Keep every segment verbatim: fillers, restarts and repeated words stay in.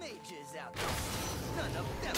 Mages out there. None of them.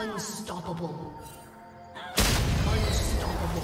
Unstoppable. Unstoppable.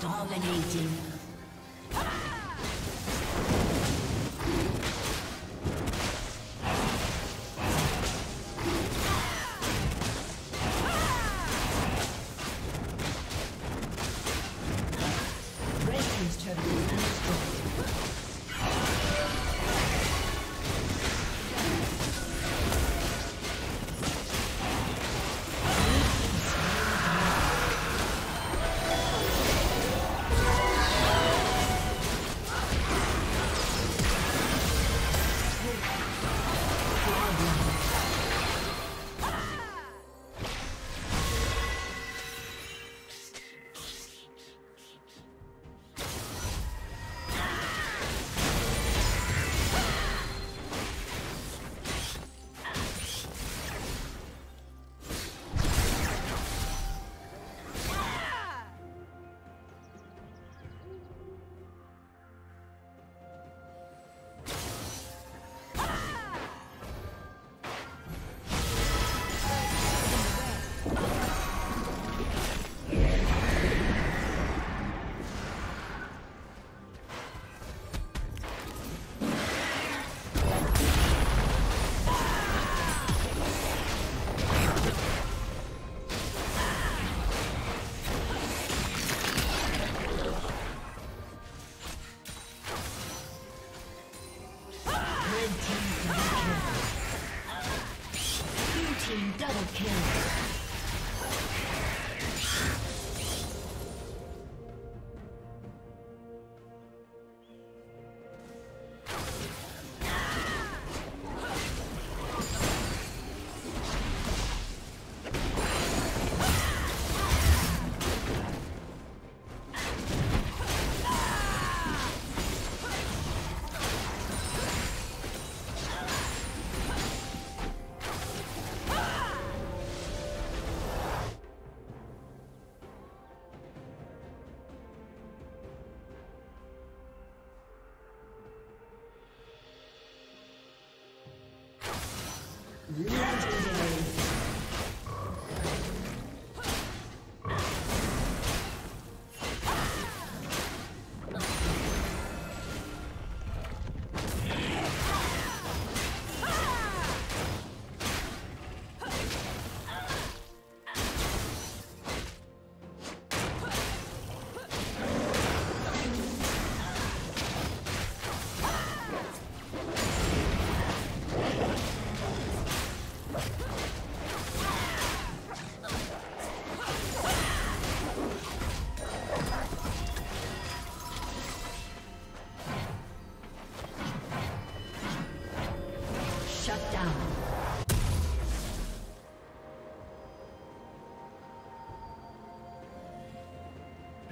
Dominating. Legendary. Let's go.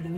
Blue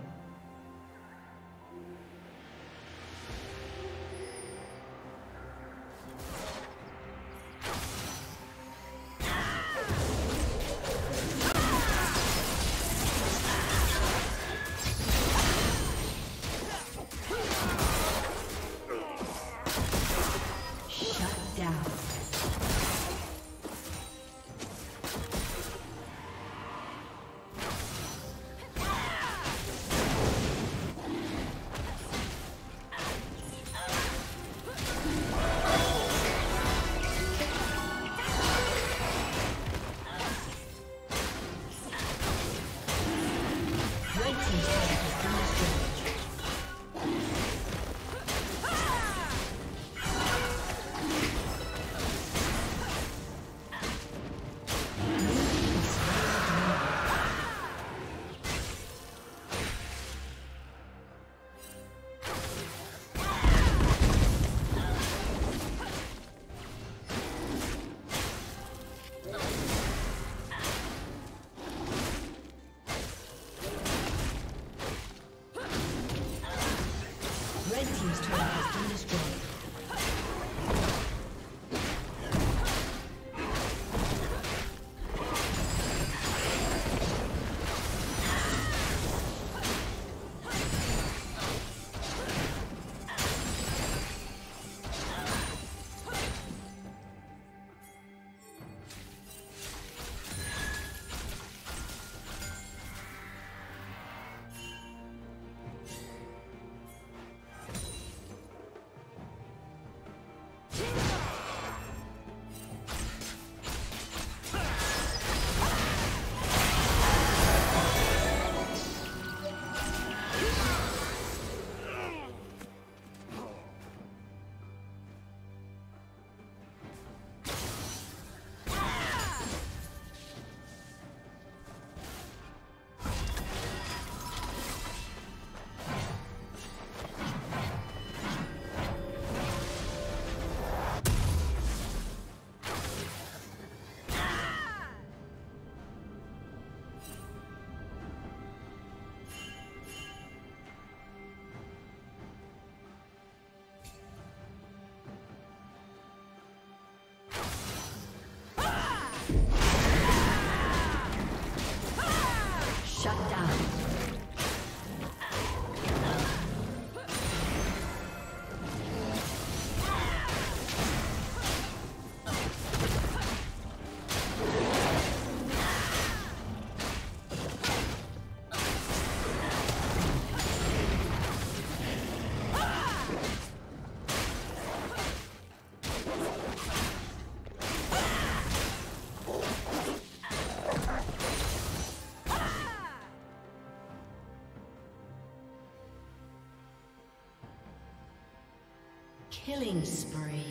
Killing spree.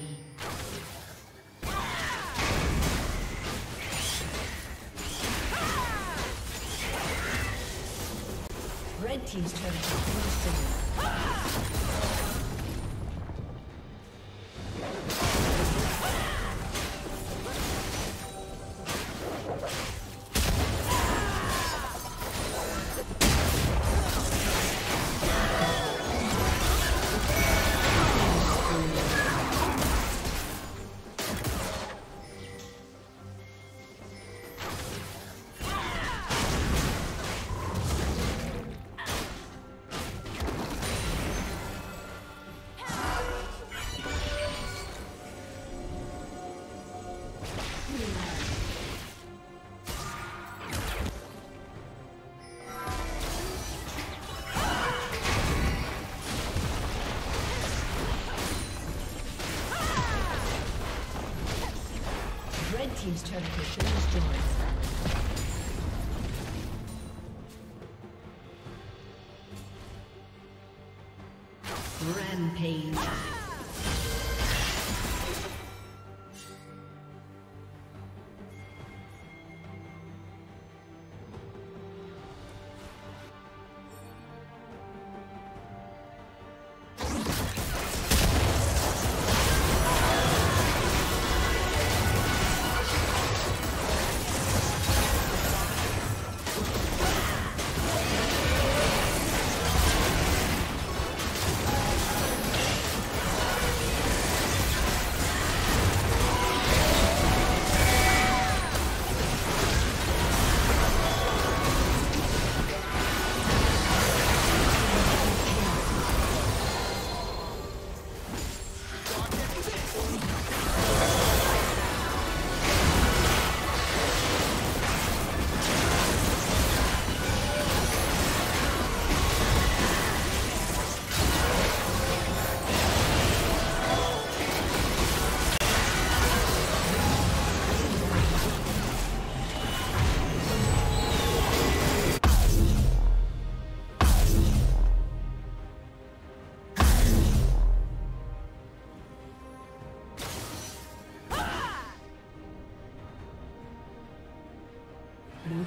Red team's turret has been destroyed.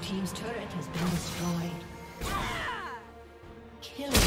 Team's turret has been destroyed. Blue team's turret has been destroyed. Ah! Killing.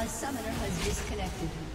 A summoner has disconnected.